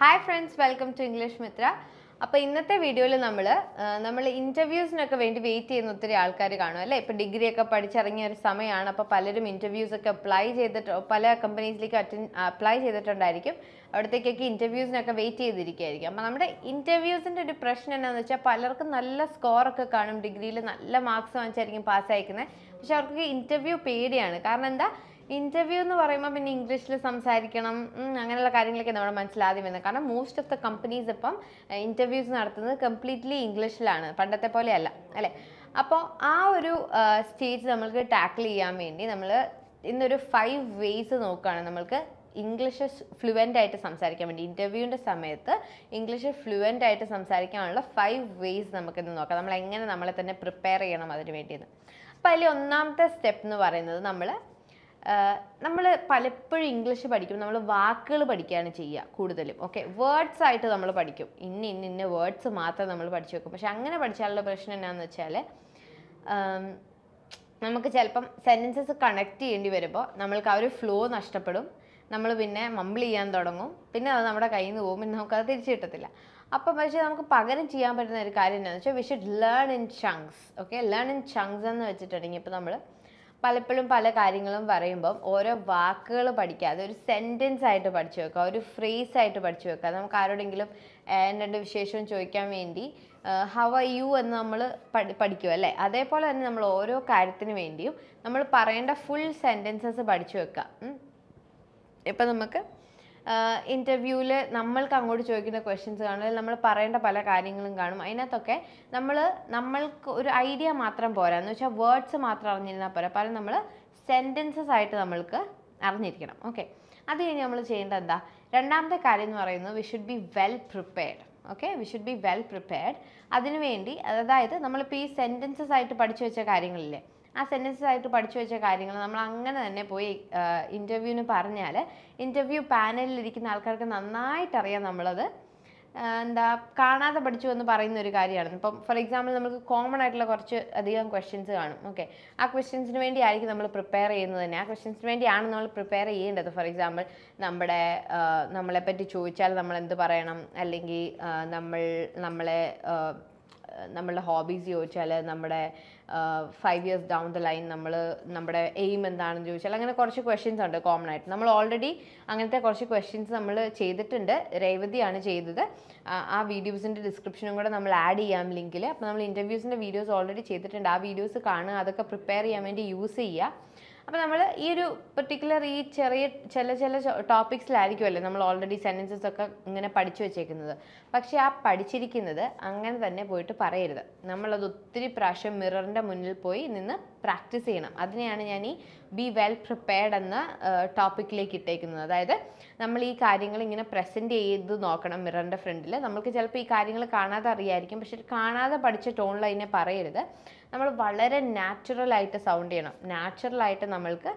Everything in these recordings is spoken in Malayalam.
Hi friends, welcome to English Mithra. Appo innathe video il nammal interviews nokku vendi wait cheyyunna otteri aalkare kaanu alle ippa degree okka padichirangiya oru samayana appo palarum interviews okka apply cheyiditthu pala companies like apply cheyidittundayirikkum avadthekku interviews nokku wait cheyidirikkaayirikkum appo nammade interviews inde oru prashna enna ennacha palarku nalla score okka kaanum degree il nalla marks vanchirikkum pass aayikkune പക്ഷെ അവർക്ക് ഇന്റർവ്യൂ പേടിയാണ് കാരണം എന്താ ഇന്റർവ്യൂ എന്ന് പറയുമ്പോൾ പിന്നെ ഇംഗ്ലീഷിൽ സംസാരിക്കണം അങ്ങനെയുള്ള കാര്യങ്ങളൊക്കെ നമ്മൾ മനസ്സിലാദ്യം വരുന്നത് കാരണം മോസ്റ്റ് ഓഫ് ദ കമ്പനീസ് ഇപ്പം ഇന്റർവ്യൂസ് നടത്തുന്നത് കംപ്ലീറ്റ്ലി ഇംഗ്ലീഷിലാണ് പണ്ടത്തെ പോലെയല്ല അല്ലേ അപ്പോൾ ആ ഒരു സ്റ്റേജ് നമുക്ക് ടാക്കിൾ ചെയ്യാൻ വേണ്ടി നമ്മൾ ഇന്നൊരു 5 വേസ് നോക്കുകയാണ് നമുക്ക് ഇംഗ്ലീഷ് ഫ്ലുവൻ്റ് ആയിട്ട് സംസാരിക്കാൻ വേണ്ടി ഇൻ്റർവ്യൂവിൻ്റെ സമയത്ത് ഇംഗ്ലീഷ് ഫ്ലുവൻ്റ് ആയിട്ട് സംസാരിക്കാനുള്ള 5 വേസ് നമുക്കിന്ന് നോക്കാം നമ്മൾ എങ്ങനെ നമ്മളെ തന്നെ പ്രിപ്പയർ ചെയ്യണം അതിന് വേണ്ടിയെന്ന് അപ്പോൾ അതിൽ ഒന്നാമത്തെ സ്റ്റെപ്പ് എന്ന് പറയുന്നത് നമ്മൾ പലപ്പോഴും ഇംഗ്ലീഷ് പഠിക്കും നമ്മൾ വാക്കുകൾ പഠിക്കുകയാണ് ചെയ്യുക കൂടുതലും ഓക്കെ വേർഡ്സ് ആയിട്ട് നമ്മൾ പഠിക്കും ഇന്ന വേർഡ്സ് മാത്രം നമ്മൾ പഠിച്ചു വെക്കും പക്ഷെ അങ്ങനെ പഠിച്ചാലുള്ള പ്രശ്നം എന്താണെന്ന് വെച്ചാൽ നമുക്ക് ചിലപ്പം സെൻറ്റൻസസ് കണക്ട് ചെയ്യേണ്ടി വരുമ്പോൾ നമ്മൾക്ക് ആ ഒരു ഫ്ലോ നഷ്ടപ്പെടും നമ്മൾ പിന്നെ മമ്പിൾ ചെയ്യാൻ തുടങ്ങും പിന്നെ അത് നമ്മുടെ കയ്യിൽ നിന്ന് പോകും പിന്നെ നമുക്കത് തിരിച്ചു കിട്ടത്തില്ല അപ്പം പക്ഷേ നമുക്ക് പകരം ചെയ്യാൻ പറ്റുന്ന ഒരു കാര്യം എന്താണെന്ന് വെച്ചാൽ we should learn in chunks okay learn in chunks എന്ന് വെച്ചിട്ടുണ്ടെങ്കിൽ ഇപ്പോൾ നമ്മൾ പലപ്പോഴും പല കാര്യങ്ങളും പറയുമ്പം ഓരോ വാക്കുകൾ പഠിക്കാതെ ഒരു സെൻറ്റൻസ് ആയിട്ട് പഠിച്ചു വെക്കുക ഒരു ഫ്രേസ് ആയിട്ട് പഠിച്ചു വെക്കുക നമുക്ക് ആരോടെങ്കിലും എൻ്റെ വിശേഷം ചോദിക്കാൻ വേണ്ടി ഹൗ ആർ യു എന്ന് നമ്മൾ പഠിക്കും അല്ലേ അതേപോലെ തന്നെ നമ്മൾ ഓരോ കാര്യത്തിന് വേണ്ടിയും നമ്മൾ പറയേണ്ട ഫുൾ സെൻറ്റൻസസ് പഠിച്ചു വെക്കുക ഇപ്പം നമുക്ക് ഇൻ്റർവ്യൂവിൽ നമ്മൾക്ക് അങ്ങോട്ട് ചോദിക്കുന്ന ക്വസ്റ്റ്യൻസ് കാണും നമ്മൾ പറയേണ്ട പല കാര്യങ്ങളും കാണും അതിനകത്തൊക്കെ നമ്മൾക്ക് ഒരു ഐഡിയ മാത്രം പോരാ എന്ന് വെച്ചാൽ വേർഡ്സ് മാത്രം അറിഞ്ഞിരുന്നാൽ പോരാ പകരം നമ്മൾ സെൻറ്റൻസസ് ആയിട്ട് നമ്മൾക്ക് അറിഞ്ഞിരിക്കണം ഓക്കെ അത് കഴിഞ്ഞ് നമ്മൾ ചെയ്യേണ്ടത് എന്താ രണ്ടാമത്തെ കാര്യം എന്ന് പറയുന്നത് we should be well prepared okay we should be well prepared അതിനുവേണ്ടി അതായത് നമ്മളിപ്പോൾ ഈ സെൻറ്റൻസസ് ആയിട്ട് പഠിച്ചു വെച്ച കാര്യങ്ങളില്ലേ ആ സെൻറ്റൻസസ് ആയിട്ട് പഠിച്ചു വെച്ച കാര്യങ്ങൾ നമ്മൾ അങ്ങനെ തന്നെ പോയി ഇൻ്റർവ്യൂവിന് പറഞ്ഞാൽ ഇൻ്റർവ്യൂ പാനലിലിരിക്കുന്ന ആൾക്കാർക്ക് നന്നായിട്ടറിയാം നമ്മളത് കാണാതെ പഠിച്ചു എന്ന് പറയുന്ന ഒരു കാര്യമാണ് ഇപ്പം ഫോർ എക്സാമ്പിൾ നമുക്ക് കോമൺ ആയിട്ടുള്ള കുറച്ച് അധികം ക്വസ്റ്റ്യൻസ് കാണും ഓക്കെ ആ ക്വസ്റ്റ്യൻസിന് വേണ്ടി ആയിരിക്കും നമ്മൾ പ്രിപ്പയർ ചെയ്യുന്നത് തന്നെ ആ ക്വസ്റ്റ്യൻസിന് വേണ്ടിയാണ് നമ്മൾ പ്രിപ്പയർ ചെയ്യേണ്ടത് ഫോർ എക്സാമ്പിൾ നമ്മളെപ്പറ്റി ചോദിച്ചാൽ നമ്മൾ എന്ത് പറയണം അല്ലെങ്കിൽ നമ്മളുടെ ഹോബീസ് ചോദിച്ചാൽ നമ്മുടെ 5 years ഡൗൺ ദ ലൈൻ നമ്മുടെ എയിം എന്താണെന്ന് ചോദിച്ചാൽ അങ്ങനെ കുറച്ച് ക്വസ്റ്റ്യൻസ് ഉണ്ട് കോമൺ ആയിട്ട് നമ്മൾ ഓൾറെഡി അങ്ങനത്തെ കുറച്ച് ക്വസ്റ്റ്യൻസ് നമ്മൾ ചെയ്തിട്ടുണ്ട് രേവതിയാണ് ചെയ്തത് ആ വീഡിയോസിൻ്റെ ഡിസ്ക്രിപ്ഷനും കൂടെ നമ്മൾ ആഡ് ചെയ്യാം ലിങ്കിൽ അപ്പോൾ നമ്മൾ ഇൻ്റർവ്യൂസിൻ്റെ വീഡിയോസ് ഓൾറെഡി ചെയ്തിട്ടുണ്ട് ആ വീഡിയോസ് കാണുക അതൊക്കെ പ്രിപ്പയർ ചെയ്യാൻ വേണ്ടി യൂസ് ചെയ്യുക അപ്പോൾ നമ്മൾ ഈ ഒരു പെർട്ടിക്കുലർ ഈ ചില ടോപ്പിക്സിലായിരിക്കുമല്ലേ നമ്മൾ ഓൾറെഡി സെൻറ്റൻസസ് ഒക്കെ ഇങ്ങനെ പഠിച്ചു വെച്ചേക്കുന്നത് പക്ഷേ ആ പഠിച്ചിരിക്കുന്നത് അങ്ങനെ തന്നെ പോയിട്ട് പറയരുത് നമ്മളത് ഒത്തിരി പ്രാവശ്യം മിററിൻ്റെ മുന്നിൽ പോയി നിന്ന് പ്രാക്ടീസ് ചെയ്യണം അതിനെയാണ് ഞാൻ ഈ ബി വെൽ പ്രിപ്പയർഡ് എന്ന ടോപ്പിക്കിലേക്ക് ഇട്ടേക്കുന്നത് അതായത് നമ്മൾ ഈ കാര്യങ്ങൾ ഇങ്ങനെ പ്രസൻറ്റ് ചെയ്ത് നോക്കണം മിററിൻ്റെ ഫ്രണ്ടിൽ നമുക്ക് ചിലപ്പോൾ ഈ കാര്യങ്ങൾ കാണാതെ അറിയായിരിക്കും പക്ഷെ കാണാതെ പഠിച്ച ടോണിൽ അതിനെ പറയരുത് നമ്മൾ വളരെ നാച്ചുറലായിട്ട് സൗണ്ട് ചെയ്യണം നാച്ചുറലായിട്ട് നമ്മൾക്ക്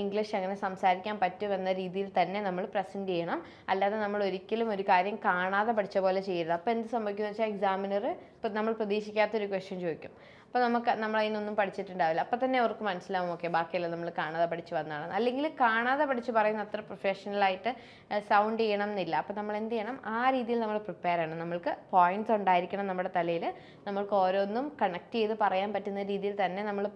ഇംഗ്ലീഷ് അങ്ങനെ സംസാരിക്കാൻ പറ്റുമെന്ന രീതിയിൽ തന്നെ നമ്മൾ പ്രസൻറ്റ് ചെയ്യണം അല്ലാതെ നമ്മൾ ഒരിക്കലും ഒരു കാര്യം കാണാതെ പഠിച്ച പോലെ ചെയ്യരുത് അപ്പോൾ എന്ത് സംഭവിക്കുമെന്ന് വെച്ചാൽ എക്സാമിനർ ഇപ്പം നമ്മൾ പ്രതീക്ഷിക്കാത്തൊരു ക്വസ്റ്റ്യൻ ചോദിക്കും അപ്പോൾ നമ്മൾ അതിനൊന്നും പഠിച്ചിട്ടുണ്ടാവില്ല അപ്പോൾ തന്നെ അവർക്ക് മനസ്സിലാവും ഓക്കെ ബാക്കിയെല്ലാം നമ്മൾ കാണാതെ പഠിച്ച് വന്നതാണ് അല്ലെങ്കിൽ കാണാതെ പഠിച്ച് പറയുന്ന അത്ര പ്രൊഫഷണലായിട്ട് സൗണ്ട് ചെയ്യണം എന്നില്ല അപ്പോൾ നമ്മൾ എന്ത് ചെയ്യണം ആ രീതിയിൽ നമ്മൾ പ്രിപ്പയർ ചെയ്യണം നമ്മൾക്ക് പോയിൻറ്റ്സ് ഉണ്ടായിരിക്കണം നമ്മുടെ തലയിൽ നമ്മൾക്ക് ഓരോന്നും കണക്ട് ചെയ്ത് പറയാൻ പറ്റുന്ന രീതിയിൽ തന്നെ നമ്മൾ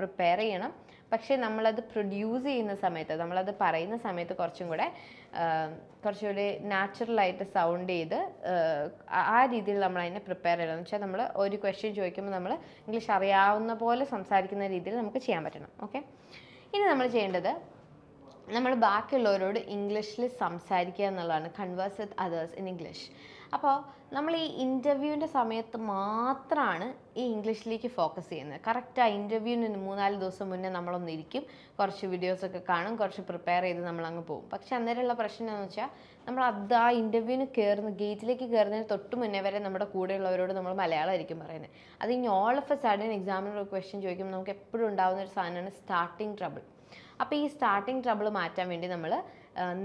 പ്രിപ്പയർ ചെയ്യണം പക്ഷേ നമ്മളത് പ്രൊഡ്യൂസ് ചെയ്യുന്ന സമയത്ത് നമ്മളത് പറയുന്ന സമയത്ത് കുറച്ചുകൂടി നാച്ചുറലായിട്ട് സൗണ്ട് ചെയ്ത് ആ രീതിയിൽ നമ്മൾ അതിനെ പ്രിപ്പയർ ചെയ്യണം എന്ന് വെച്ചാൽ നമ്മൾ ഒരു ക്വസ്റ്റ്യൻ ചോദിക്കുമ്പോൾ നമ്മൾ ഇംഗ്ലീഷ് അറിയാവുന്ന പോലെ സംസാരിക്കുന്ന രീതിയിൽ നമുക്ക് ചെയ്യാൻ പറ്റണം ഓക്കെ ഇനി നമ്മൾ ചെയ്യേണ്ടത് നമ്മൾ ബാക്കിയുള്ളവരോട് ഇംഗ്ലീഷിൽ സംസാരിക്കുക എന്നുള്ളതാണ് converse with others in English അപ്പോൾ നമ്മൾ ഈ ഇൻ്റർവ്യൂവിൻ്റെ സമയത്ത് മാത്രമാണ് ഈ ഇംഗ്ലീഷിലേക്ക് ഫോക്കസ് ചെയ്യുന്നത് കറക്റ്റ് ആ ഇൻ്റർവ്യൂവിന് 3-4 ദിവസം മുന്നേ നമ്മളൊന്നിരിക്കും കുറച്ച് വീഡിയോസൊക്കെ കാണും കുറച്ച് പ്രിപ്പയർ ചെയ്ത് നമ്മളങ്ങ് പോകും പക്ഷേ അന്നേരമുള്ള പ്രശ്നം എന്ന് വെച്ചാൽ നമ്മൾ അത് ആ ഇൻ്റർവ്യൂവിന് ഗേറ്റിലേക്ക് കയറുന്നതിന് തൊട്ട് മുന്നേ വരെ നമ്മുടെ കൂടെയുള്ളവരോട് നമ്മൾ മലയാളമായിരിക്കും പറയുന്നത് അത് ഇനി ഓൾ ഓഫ് എ സഡൻ എക്സാമിനൊരു ക്വസ്റ്റ്യൻ ചോദിക്കുമ്പോൾ നമുക്ക് എപ്പോഴും ഉണ്ടാകുന്ന ഒരു സാധനമാണ് സ്റ്റാർട്ടിംഗ് ട്രബിൾ അപ്പോൾ ഈ സ്റ്റാർട്ടിംഗ് ട്രബിൾ മാറ്റാൻ വേണ്ടി നമ്മൾ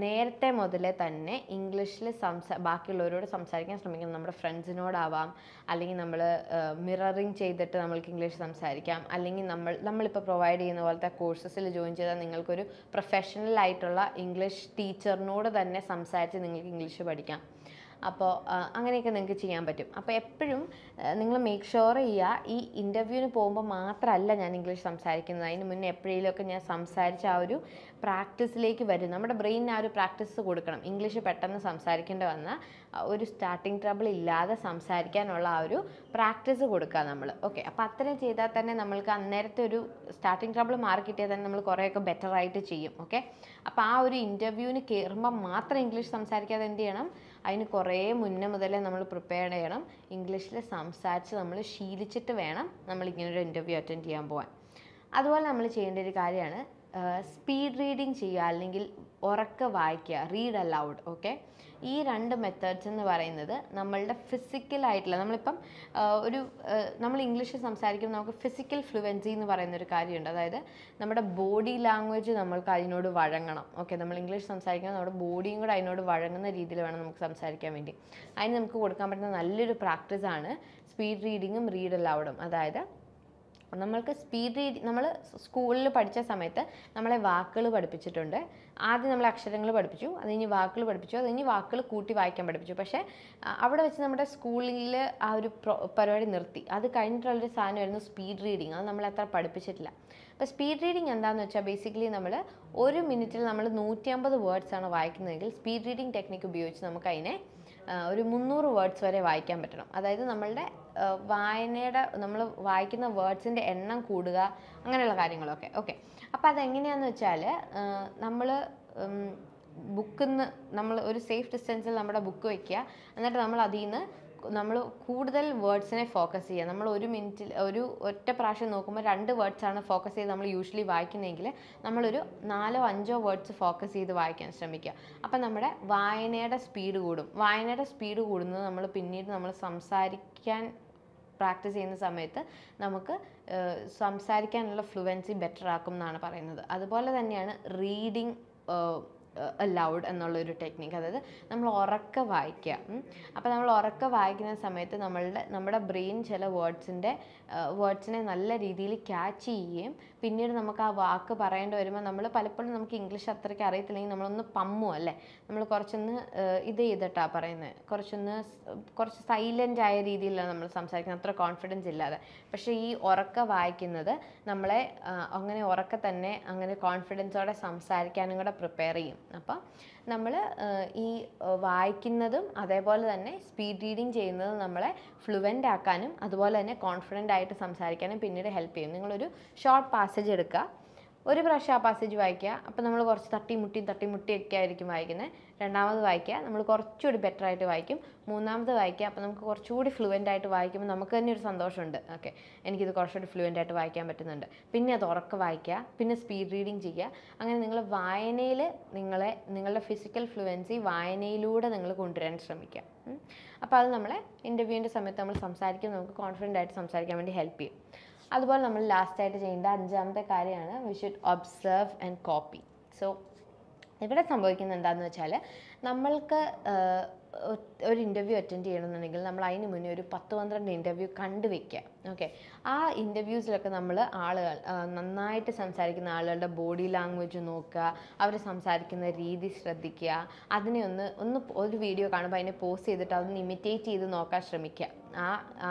നേരത്തെ മുതലേ തന്നെ ഇംഗ്ലീഷിൽ ബാക്കിയുള്ളവരോട് സംസാരിക്കാൻ ശ്രമിക്കണം നമ്മുടെ ഫ്രണ്ട്സിനോടാവാം അല്ലെങ്കിൽ നമ്മൾ മിററിങ് ചെയ്തിട്ട് നമ്മൾക്ക് ഇംഗ്ലീഷ് സംസാരിക്കാം അല്ലെങ്കിൽ നമ്മളിപ്പോൾ പ്രൊവൈഡ് ചെയ്യുന്ന പോലത്തെ കോഴ്സസിൽ ജോയിൻ ചെയ്താൽ നിങ്ങൾക്കൊരു പ്രൊഫഷണലായിട്ടുള്ള ഇംഗ്ലീഷ് ടീച്ചറിനോട് തന്നെ സംസാരിച്ച് നിങ്ങൾക്ക് ഇംഗ്ലീഷ് പഠിക്കാം അപ്പോൾ അങ്ങനെയൊക്കെ നിങ്ങൾക്ക് ചെയ്യാൻ പറ്റും. അപ്പോൾ എപ്പോഴും നിങ്ങൾ മേക്ക് ഷുവർ ചെയ്യുക, ഈ ഇൻ്റർവ്യൂവിന് പോകുമ്പോൾ മാത്രമല്ല ഞാൻ ഇംഗ്ലീഷ് സംസാരിക്കുന്നത്, അതിന് മുന്നേ എപ്പോഴേലുമൊക്കെ ഞാൻ സംസാരിച്ച ആ ഒരു പ്രാക്ടീസിലേക്ക് വരും. നമ്മുടെ ബ്രെയിനിന് ആ ഒരു പ്രാക്ടീസ് കൊടുക്കണം. ഇംഗ്ലീഷ് പെട്ടെന്ന് സംസാരിക്കേണ്ടി വന്നാൽ ഒരു സ്റ്റാർട്ടിങ് ട്രബിൾ ഇല്ലാതെ സംസാരിക്കാനുള്ള ആ ഒരു പ്രാക്ടീസ് കൊടുക്കുക നമ്മൾ. ഓക്കെ, അപ്പോൾ അത്രയും ചെയ്താൽ തന്നെ നമ്മൾക്ക് അന്നേരത്തെ ഒരു സ്റ്റാർട്ടിങ് ട്രബിൾ മാറി കിട്ടിയാൽ തന്നെ നമ്മൾ കുറേയൊക്കെ ബെറ്ററായിട്ട് ചെയ്യും. ഓക്കെ, അപ്പോൾ ആ ഒരു ഇൻ്റർവ്യൂവിന് കയറുമ്പോൾ മാത്രം ഇംഗ്ലീഷ് സംസാരിക്കാതെ എന്ത് ചെയ്യണം, അതിന് കുറേ മുന്നേ മുതലേ നമ്മൾ പ്രിപ്പയർ ചെയ്യണം. ഇംഗ്ലീഷിൽ സംസാരിച്ച് നമ്മൾ ശീലിച്ചിട്ട് വേണം നമ്മളിങ്ങനൊരു ഇൻ്റർവ്യൂ അറ്റൻഡ് ചെയ്യാൻ പോകാൻ. അതുപോലെ നമ്മൾ ചെയ്യേണ്ട ഒരു കാര്യമാണ് സ്പീഡ് റീഡിങ് ചെയ്യുക, അല്ലെങ്കിൽ ഉറക്കെ വായിക്കുക, റീഡ് അലൗഡ്. ഓക്കെ, ഈ രണ്ട് മെത്തേഡ്സ് എന്ന് പറയുന്നത് നമ്മളുടെ ഫിസിക്കലായിട്ടുള്ള, നമ്മളിപ്പം ഒരു നമ്മൾ ഇംഗ്ലീഷ് സംസാരിക്കുമ്പോൾ നമുക്ക് ഫിസിക്കൽ ഫ്ലുവൻസി എന്ന് പറയുന്നൊരു കാര്യമുണ്ട്. അതായത് നമ്മുടെ ബോഡി ലാംഗ്വേജ് നമ്മൾക്ക് അതിനോട് വഴങ്ങണം. ഓക്കെ, നമ്മൾ ഇംഗ്ലീഷ് സംസാരിക്കുമ്പോൾ നമ്മുടെ ബോഡിയും കൂടെ അതിനോട് വഴങ്ങുന്ന രീതിയിൽ വേണം നമുക്ക് സംസാരിക്കാൻ വേണ്ടി. അതിന് നമുക്ക് കൊടുക്കാൻ പറ്റുന്ന നല്ലൊരു പ്രാക്ടീസാണ് സ്പീഡ് റീഡിങ്ങും റീഡ് അലൗഡും. അതായത് നമ്മൾക്ക് സ്പീഡ് റീഡ്, നമ്മൾ സ്കൂളിൽ പഠിച്ച സമയത്ത് നമ്മളെ വാക്കുകൾ പഠിപ്പിച്ചിട്ടുണ്ട്. ആദ്യം നമ്മൾ അക്ഷരങ്ങൾ പഠിപ്പിച്ചു, അത് കഴിഞ്ഞ് വാക്കുകൾ പഠിപ്പിച്ചു, അത് കഴിഞ്ഞ് വാക്കുകൾ കൂട്ടി വായിക്കാൻ പഠിപ്പിച്ചു. പക്ഷേ അവിടെ വെച്ച് നമ്മുടെ സ്കൂളിൽ ആ ഒരു പരിപാടി നിർത്തി. അത് കഴിഞ്ഞിട്ടുള്ളൊരു സാധനമായിരുന്നു സ്പീഡ് റീഡിങ്, അത് നമ്മൾ അത്ര പഠിപ്പിച്ചിട്ടില്ല. അപ്പോൾ സ്പീഡ് റീഡിങ് എന്താണെന്ന് വെച്ചാൽ ബേസിക്കലി നമ്മൾ ഒരു മിനിറ്റിൽ നമ്മൾ 150 വേർഡ്സാണ് വായിക്കുന്നതെങ്കിൽ സ്പീഡ് റീഡിങ് ടെക്നിക്ക് ഉപയോഗിച്ച് നമുക്കതിനെ ഒരു 300 വേർഡ്സ് വരെ വായിക്കാൻ പറ്റണം. അതായത് നമ്മളുടെ വായനയുടെ, നമ്മൾ വായിക്കുന്ന വേർഡ്സിൻ്റെ എണ്ണം കൂടുക, അങ്ങനെയുള്ള കാര്യങ്ങളൊക്കെ. ഓക്കെ, അപ്പോൾ അതെങ്ങനെയാണെന്ന് വെച്ചാൽ നമ്മൾ ബുക്കിൽ നിന്ന് നമ്മൾ ഒരു സേഫ് ഡിസ്റ്റൻസിൽ നമ്മുടെ ബുക്ക് വയ്ക്കുക, എന്നിട്ട് നമ്മൾ അതിൽ നിന്ന് നമ്മൾ കൂടുതൽ വേർഡ്സിനെ ഫോക്കസ് ചെയ്യുക. നമ്മൾ ഒരു മിനിറ്റിൽ ഒരു ഒറ്റ പ്രാവശ്യം നോക്കുമ്പോൾ 2 വേർഡ്സാണ് ഫോക്കസ് ചെയ്ത് നമ്മൾ യൂഷ്വലി വായിക്കുന്നതെങ്കിൽ നമ്മളൊരു 4-5 വേർഡ്സ് ഫോക്കസ് ചെയ്ത് വായിക്കാൻ ശ്രമിക്കുക. അപ്പം നമ്മുടെ വായനയുടെ സ്പീഡ് കൂടും. വായനയുടെ സ്പീഡ് കൂടുന്നത് നമ്മൾ പിന്നീട് നമ്മൾ സംസാരിക്കാൻ പ്രാക്ടീസ് ചെയ്യുന്ന സമയത്ത് നമുക്ക് സംസാരിക്കാനുള്ള ഫ്ലുവൻസി ബെറ്റർ ആക്കും എന്നാണ് പറയുന്നത്. അതുപോലെ തന്നെയാണ് റീഡിങ് അലൗഡ് എന്നുള്ളൊരു ടെക്നിക്ക്. അതായത് നമ്മൾ ഉറക്കെ വായിക്കുക. അപ്പോൾ നമ്മൾ ഉറക്കെ വായിക്കുന്ന സമയത്ത് നമ്മുടെ ബ്രെയിൻ ചില വേർഡ്സിനെ നല്ല രീതിയിൽ ക്യാച്ച് ചെയ്യുകയും പിന്നീട് നമുക്ക് ആ വാക്ക് പറയേണ്ടി വരുമ്പോൾ നമ്മൾ പലപ്പോഴും നമുക്ക് ഇംഗ്ലീഷ് അത്രയ്ക്ക് അറിയത്തില്ലെങ്കിൽ നമ്മളൊന്ന് പമ്മും അല്ലേ, നമ്മൾ കുറച്ചൊന്ന് ഇത് ചെയ്തിട്ടാണ് പറയുന്നത്, കുറച്ച് സൈലൻ്റ് ആയ രീതിയിലാണ് നമ്മൾ സംസാരിക്കുന്നത്, അത്ര കോൺഫിഡൻസ് ഇല്ലാതെ. പക്ഷേ ഈ ഉറക്കെ വായിക്കുന്നത് നമ്മളെ അങ്ങനെ ഉറക്കെ തന്നെ അങ്ങനെ കോൺഫിഡൻസോടെ സംസാരിക്കാനും കൂടെ പ്രിപ്പയർ ചെയ്യും. അപ്പം നമ്മൾ ഈ വായിക്കുന്നതും അതേപോലെ തന്നെ സ്പീഡ് റീഡിങ് ചെയ്യുന്നതും നമ്മളെ ഫ്ലുവൻ്റ് ആക്കാനും അതുപോലെ തന്നെ കോൺഫിഡൻ്റ് ആയിട്ട് സംസാരിക്കാനും പിന്നീട് ഹെൽപ്പ് ചെയ്യും. നിങ്ങളൊരു ഷോർട്ട് പാസേജ് എടുക്കുക, ഒരു പ്രാവശ്യം ആ പാസേജ് വായിക്കുക. അപ്പം നമ്മൾ കുറച്ച് തട്ടിമുട്ടിയൊക്കെ ആയിരിക്കും വായിക്കുന്നത്. രണ്ടാമത് വായിക്കുക, നമ്മൾ കുറച്ചുകൂടി ബെറ്റർ ആയിട്ട് വായിക്കും. മൂന്നാമത് വായിക്കുക, അപ്പോൾ നമുക്ക് കുറച്ചുകൂടി ഫ്ലുവൻ്റ് ആയിട്ട് വായിക്കുമ്പോൾ നമുക്ക് തന്നെ ഒരു സന്തോഷമുണ്ട്. ഓക്കെ, എനിക്കിത് കുറച്ചുകൂടി ഫ്ലുവൻ്റ് ആയിട്ട് വായിക്കാൻ പറ്റുന്നുണ്ട്. പിന്നെ അത് ഉറക്കെ വായിക്കുക, പിന്നെ സ്പീഡ് റീഡിങ് ചെയ്യുക. അങ്ങനെ നിങ്ങൾ വായനയിൽ നിങ്ങളുടെ ഫിസിക്കൽ ഫ്ലുവൻസി വായനയിലൂടെ നിങ്ങൾ കൊണ്ടുവരാൻ ശ്രമിക്കുക. അപ്പോൾ അത് നമ്മളെ ഇൻ്റർവ്യൂവിൻ്റെ സമയത്ത് നമ്മൾ സംസാരിക്കുമ്പോൾ നമുക്ക് കോൺഫിഡൻ്റ് ആയിട്ട് സംസാരിക്കാൻ വേണ്ടി ഹെൽപ്പ് ചെയ്യും. അതുപോലെ നമ്മൾ ലാസ്റ്റായിട്ട് ചെയ്യേണ്ട 5ാമത്തെ കാര്യമാണ് we should observe and copy. So ഇവിടെ സംഭവിക്കുന്നത് എന്താണെന്ന് വെച്ചാൽ നമ്മൾക്ക് ഒരു ഇൻ്റർവ്യൂ അറ്റൻഡ് ചെയ്യണമെന്നുണ്ടെങ്കിൽ നമ്മൾ അതിന് മുന്നേ ഒരു 10-12 ഇൻ്റർവ്യൂ കണ്ടുവയ്ക്കുക. ഓക്കെ, ആ ഇൻ്റർവ്യൂസിലൊക്കെ നമ്മൾ ആളുകൾ നന്നായിട്ട് സംസാരിക്കുന്ന ആളുകളുടെ ബോഡി ലാംഗ്വേജ് നോക്കുക, അവർ സംസാരിക്കുന്ന രീതി ശ്രദ്ധിക്കുക, അതിനെ ഒന്ന് ഒരു വീഡിയോ കാണുമ്പോൾ അതിനെ പോസ് ചെയ്തിട്ട് അതൊന്ന് ഇമിറ്റേറ്റ് ചെയ്ത് നോക്കാൻ ശ്രമിക്കുക.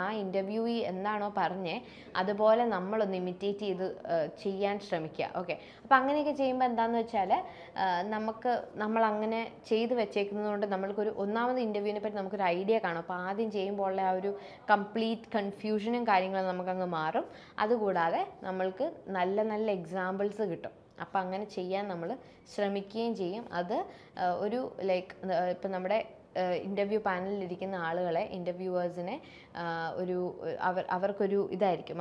ആ ഇൻ്റർവ്യൂയി എന്താണോ പറഞ്ഞേ അതുപോലെ നമ്മളൊന്ന് ഇമിറ്റേറ്റ് ചെയ്ത് ചെയ്യാൻ ശ്രമിക്കുക. ഓക്കെ, അപ്പോൾ അങ്ങനെയൊക്കെ ചെയ്യുമ്പോൾ എന്താണെന്ന് വെച്ചാൽ നമ്മളങ്ങനെ ചെയ്ത് വെച്ചേക്കുന്നതുകൊണ്ട് നമ്മൾക്കൊരു ഒന്നാമത് ഇൻ്റർവ്യൂവിനെ പറ്റി നമുക്കൊരു ഐഡിയ കാണും. അപ്പോൾ ആദ്യം ചെയ്യുമ്പോൾ ഉള്ള ആ ഒരു കംപ്ലീറ്റ് കൺഫ്യൂഷനും കാര്യങ്ങളും നമുക്കങ്ങ് മാറും. അതുകൂടാതെ നമ്മൾക്ക് നല്ല നല്ല എക്സാമ്പിൾസ് കിട്ടും. അപ്പോൾ അങ്ങനെ ചെയ്യാൻ നമ്മൾ ശ്രമിക്കുകയും ചെയ്യും. അത് ഒരു ലൈക്ക് ഇപ്പം നമ്മുടെ ഇൻ്റർവ്യൂ പാനലിലിരിക്കുന്ന ആളുകളെ, ഇൻ്റർവ്യൂവേഴ്സിനെ ഒരു അവർക്കൊരു ഇതായിരിക്കും,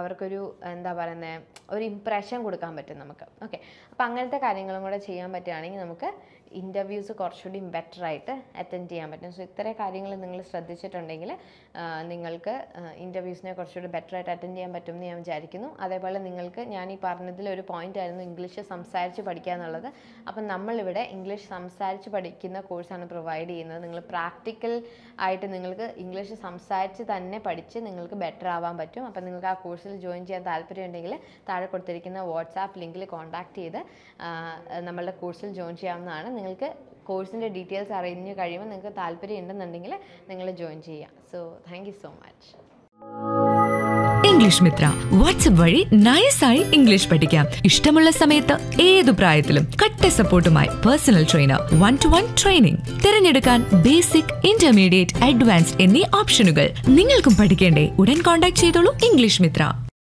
അവർക്കൊരു എന്താ പറയുന്നത്, ഒരു ഇംപ്രഷൻ കൊടുക്കാൻ പറ്റും നമുക്ക്. ഓക്കെ, അപ്പോൾ അങ്ങനത്തെ കാര്യങ്ങളും കൂടെ ചെയ്യാൻ പറ്റുകയാണെങ്കിൽ നമുക്ക് ഇൻ്റർവ്യൂസ് കുറച്ചുകൂടി ബെറ്ററായിട്ട് അറ്റൻഡ് ചെയ്യാൻ പറ്റും. സോ ഇത്രയും കാര്യങ്ങൾ നിങ്ങൾ ശ്രദ്ധിച്ചിട്ടുണ്ടെങ്കിൽ നിങ്ങൾക്ക് ഇൻ്റർവ്യൂസിനെ കുറച്ചുകൂടി ബെറ്ററായിട്ട് അറ്റൻഡ് ചെയ്യാൻ പറ്റുമെന്ന് ഞാൻ വിചാരിക്കുന്നു. അതേപോലെ നിങ്ങൾക്ക് ഞാൻ ഈ പറഞ്ഞതിലൊരു പോയിൻ്റായിരുന്നു ഇംഗ്ലീഷ് സംസാരിച്ച് പഠിക്കുക എന്നുള്ളത്. അപ്പം നമ്മളിവിടെ ഇംഗ്ലീഷ് സംസാരിച്ച് പഠിക്കുന്ന കോഴ്സാണ് പ്രൊവൈഡ് ചെയ്യുന്നത്. നിങ്ങൾ പ്രാക്ടിക്കൽ ആയിട്ട് നിങ്ങൾക്ക് ഇംഗ്ലീഷ് സംസാരിച്ച് തന്നെ പഠിച്ച് നിങ്ങൾക്ക് ബെറ്റർ ആവാൻ പറ്റും. അപ്പം നിങ്ങൾക്ക് ആ കോഴ്സിൽ ജോയിൻ ചെയ്യാൻ താല്പര്യമുണ്ടെങ്കിൽ താഴെ കൊടുത്തിരിക്കുന്ന വാട്സാപ്പ് ലിങ്കിൽ കോൺടാക്ട് ചെയ്ത് നമ്മളുടെ കോഴ്സിൽ ജോയിൻ ചെയ്യാവുന്നതാണ്. നിങ്ങൾക്ക് കോഴ്സിന്റെ ഡീറ്റെയിൽസ് അറിയാൻ കഴിയുമ്പോൾ നിങ്ങൾക്ക് താൽപര്യമുണ്ടെന്നുണ്ടെങ്കിൽ നിങ്ങൾ ജോയിൻ ചെയ്യാം. So thank you so much. English Mitra WhatsApp വഴി നൈസായി ഇംഗ്ലീഷ് പഠിക്കാം. ഇഷ്ടമുള്ള സമയത്ത് ഏതു പ്രായത്തിലും കട്ട സപ്പോർട്ടുമായി പേഴ്സണൽ ട്രെയിനർ, 1-to-1 ട്രെയിനിംഗ്. തിരഞ്ഞെടുക്കാൻ ബേസിക്, ഇന്റർമീഡിയറ്റ്, അഡ്വാൻസ്ഡ് എന്നീ ഓപ്ഷനുകൾ. നിങ്ങൾക്കും പഠിക്കേണ്ടേ? ഉടൻ കോൺടാക്ട് ചെയ്തോളൂ ഇംഗ്ലീഷ് മിത്ര.